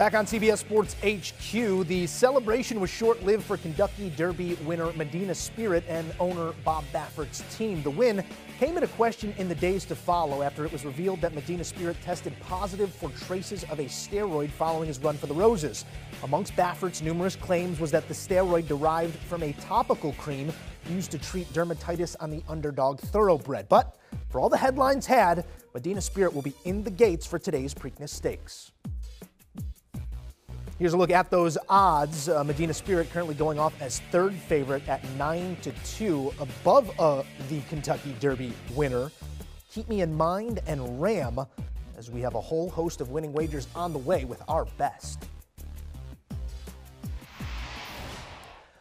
Back on CBS Sports HQ, the celebration was short-lived for Kentucky Derby winner Medina Spirit and owner Bob Baffert's team. The win came into question in the days to follow after it was revealed that Medina Spirit tested positive for traces of a steroid following his run for the Roses. Amongst Baffert's numerous claims was that the steroid derived from a topical cream used to treat dermatitis on the underdog thoroughbred. But for all the headlines had, Medina Spirit will be in the gates for today's Preakness Stakes. Here's a look at those odds. Medina Spirit currently going off as third favorite at 9-2 above the Kentucky Derby winner. Keep Me In Mind and Ram, as we have a whole host of winning wagers on the way with our best.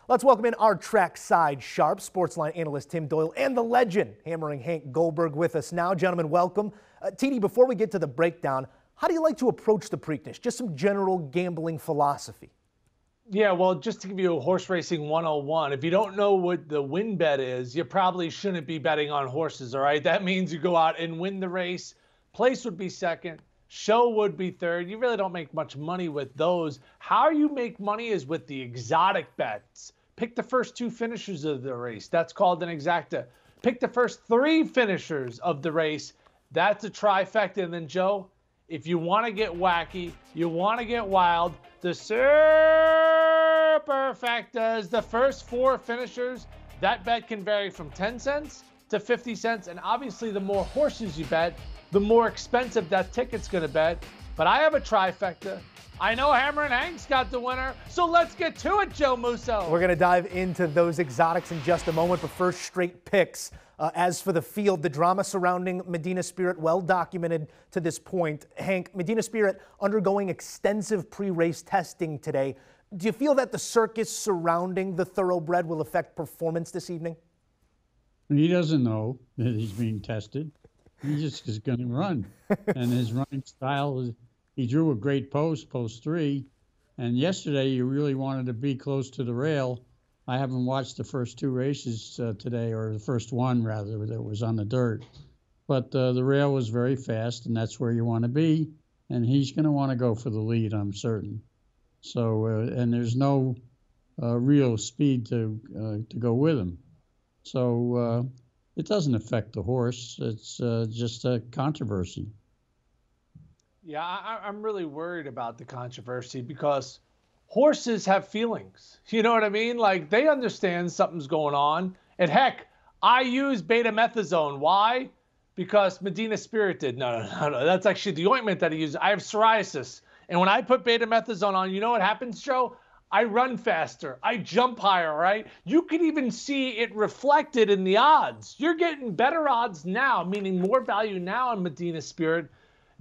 Let's welcome in our trackside sharp, Sportsline analyst Tim Doyle and the legend, hammering Hank Goldberg, with us now. Gentlemen, welcome. TD, before we get to the breakdown, how do you like to approach the Preakness? Just some general gambling philosophy. Yeah, well, just to give you a horse racing 101, if you don't know what the win bet is, you probably shouldn't be betting on horses, all right? That means you go out and win the race. Place would be second. Show would be third. You really don't make much money with those. How you make money is with the exotic bets. Pick the first two finishers of the race. That's called an exacta. Pick the first three finishers of the race. That's a trifecta. And then, Joe, if you want to get wacky, you want to get wild, the superfectas, the first four finishers, that bet can vary from 10 cents to 50 cents. And obviously, the more horses you bet, the more expensive that ticket's going to bet. But I have a trifecta. I know Hammer and Hank's got the winner, so let's get to it, Joe Musso. We're going to dive into those exotics in just a moment, but first, straight picks. As for the field, the drama surrounding Medina Spirit, well documented to this point. Hank, Medina Spirit undergoing extensive pre-race testing today. Do you feel that the circus surrounding the thoroughbred will affect performance this evening? He doesn't know that he's being tested. He just is going to run. And his running style is, he drew a great post, post three. And yesterday, you really wanted to be close to the rail. I haven't watched the first two races today, or the first one, rather, that was on the dirt. But the rail was very fast, and that's where you want to be. And he's going to want to go for the lead, I'm certain. So, and there's no real speed to go with him. So it doesn't affect the horse. It's just a controversy. Yeah, I'm really worried about the controversy because horses have feelings. You know what I mean? Like, they understand something's going on. And heck, I use betamethasone. Why? Because Medina Spirit did. No. That's actually the ointment that he used. I have psoriasis. And when I put betamethasone on, you know what happens, Joe? I run faster. I jump higher, right? You can even see it reflected in the odds. You're getting better odds now, meaning more value now on Medina Spirit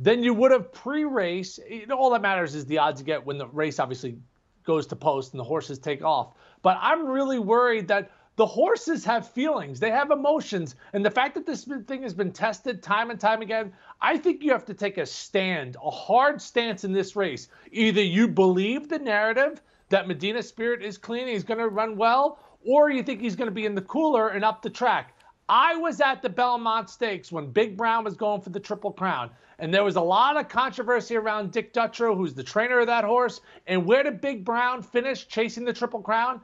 than you would have pre-race. You know, all that matters is the odds you get when the race obviously goes to post and the horses take off. But I'm really worried that the horses have feelings. They have emotions. And the fact that this thing has been tested time and time again, I think you have to take a stand, a hard stance in this race. Either you believe the narrative that Medina Spirit is clean, he's going to run well, or you think he's going to be in the cooler and up the track. I was at the Belmont Stakes when Big Brown was going for the Triple Crown. And there was a lot of controversy around Dick Dutrow, who's the trainer of that horse. And where did Big Brown finish chasing the Triple Crown?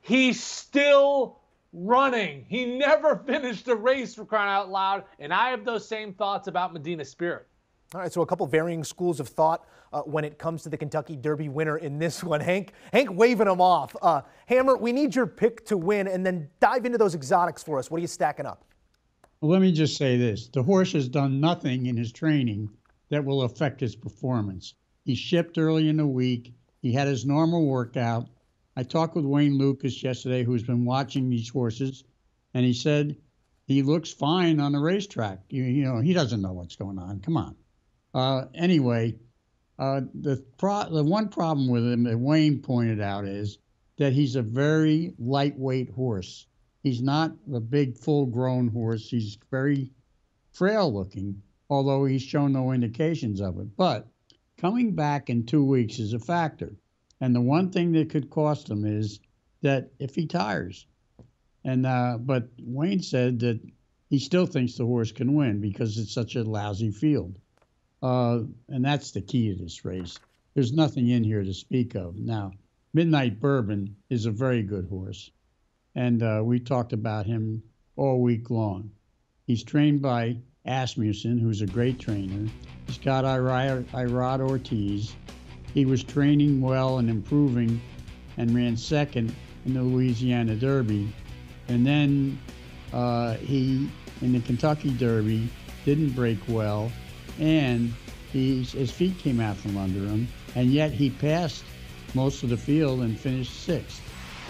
He's still running. He never finished the race, for crying out loud. And I have those same thoughts about Medina Spirit. All right, so a couple varying schools of thought when it comes to the Kentucky Derby winner in this one. Hank waving him off. Hammer, we need your pick to win, and then dive into those exotics for us. What are you stacking up? Well, let me just say this. The horse has done nothing in his training that will affect his performance. He shipped early in the week. He had his normal workout. I talked with Wayne Lucas yesterday, who's been watching these horses, and he said he looks fine on the racetrack. You know, he doesn't know what's going on. Come on. The one problem with him that Wayne pointed out is that he's a very lightweight horse. He's not a big, full-grown horse. He's very frail-looking, although he's shown no indications of it. But coming back in 2 weeks is a factor. And the one thing that could cost him is that if he tires. And but Wayne said that he still thinks the horse can win because it's such a lousy field. And that's the key to this race. there's nothing in here to speak of. Now, Midnight Bourbon is a very good horse, and we talked about him all week long. He's trained by Asmussen, who's a great trainer. He's got Irod Ortiz. He was training well and improving and ran second in the Louisiana Derby. And then he, in the Kentucky Derby, didn't break well, and his feet came out from under him, and yet he passed most of the field and finished sixth.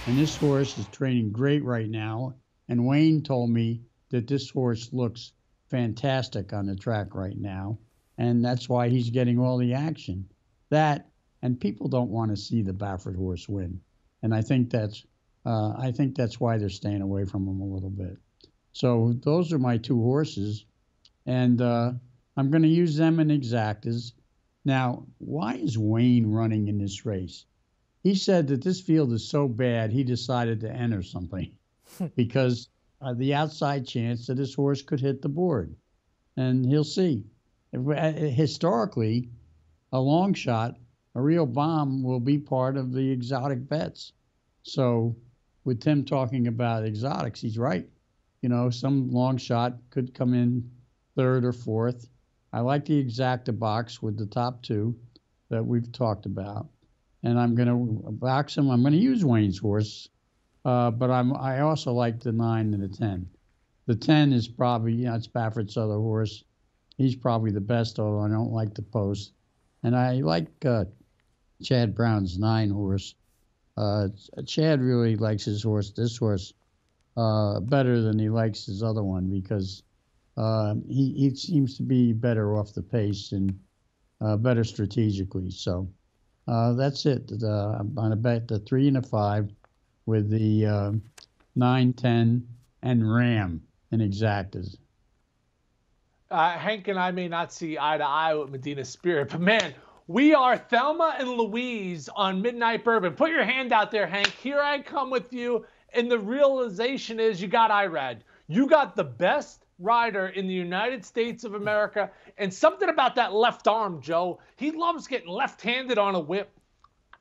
And this horse is training great right now, and Wayne told me that this horse looks fantastic on the track right now, and that's why he's getting all the action. That, and people don't want to see the Baffert horse win, and I think that's why they're staying away from him a little bit. So those are my two horses, and I'm going to use them in exactas. Now, why is Wayne running in this race? He said that this field is so bad, he decided to enter something because the outside chance that his horse could hit the board. And he'll see. Historically, a long shot, a real bomb, will be part of the exotic bets. So with Tim talking about exotics, he's right. You know, some long shot could come in third or fourth. I like the exacta box with the top two that we've talked about. And I'm going to box him. I'm going to use Wayne's horse, but I also like the 9 and the 10. The 10 is probably, you know, it's Baffert's other horse. He's probably the best, although I don't like the post. And I like Chad Brown's 9 horse. Chad really likes his horse, this horse, better than he likes his other one because he seems to be better off the pace and better strategically. So that's it. I'm going to bet the 3 and a 5 with the 9, 10, and Ram in exactas. Hank and I may not see eye to eye with Medina Spirit, but man, we are Thelma and Louise on Midnight Bourbon. Put your hand out there, Hank. Here I come with you. And the realization is you got Irod. You got the best rider in the United States of America. And something about that left arm, Joe. He loves getting left-handed on a whip.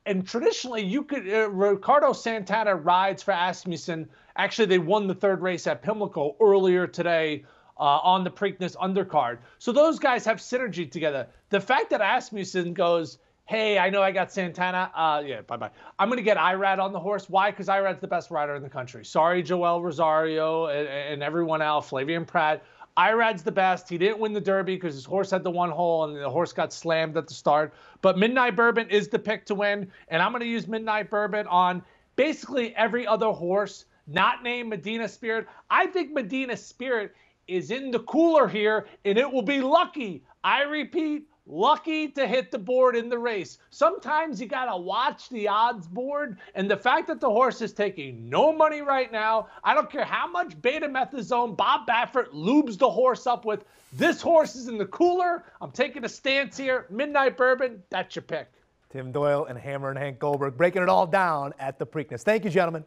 And traditionally, you could Ricardo Santana rides for Asmussen. Actually, they won the third race at Pimlico earlier today. On the Preakness undercard. So those guys have synergy together. The fact that Asmussen goes, hey, I know I got Santana. Yeah, bye-bye. I'm going to get Irod on the horse. Why? Because Irad's the best rider in the country. Sorry, Joel Rosario and everyone else, Flavian Pratt. Irad's the best. He didn't win the Derby because his horse had the one hole and the horse got slammed at the start. But Midnight Bourbon is the pick to win, and I'm going to use Midnight Bourbon on basically every other horse, not named Medina Spirit. I think Medina Spirit is in the cooler here, and it will be lucky, I repeat, lucky to hit the board in the race. Sometimes you got to watch the odds board, and the fact that the horse is taking no money right now, I don't care how much betamethasone Bob Baffert lubes the horse up with, this horse is in the cooler. I'm taking a stance here. Midnight Bourbon, that's your pick. Tim Doyle and Hammer and Hank Goldberg breaking it all down at the Preakness. Thank you, gentlemen.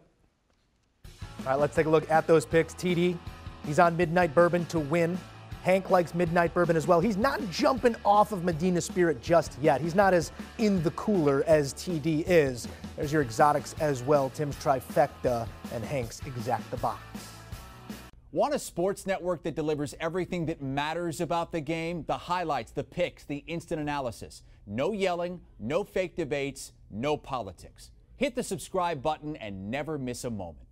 All right, let's take a look at those picks. TD, he's on Midnight Bourbon to win. Hank likes Midnight Bourbon as well. He's not jumping off of Medina Spirit just yet. He's not as in the cooler as TD is. There's your exotics as well. Tim's trifecta and Hank's exacta box. Want a sports network that delivers everything that matters about the game? The highlights, the picks, the instant analysis. No yelling, no fake debates, no politics. Hit the subscribe button and never miss a moment.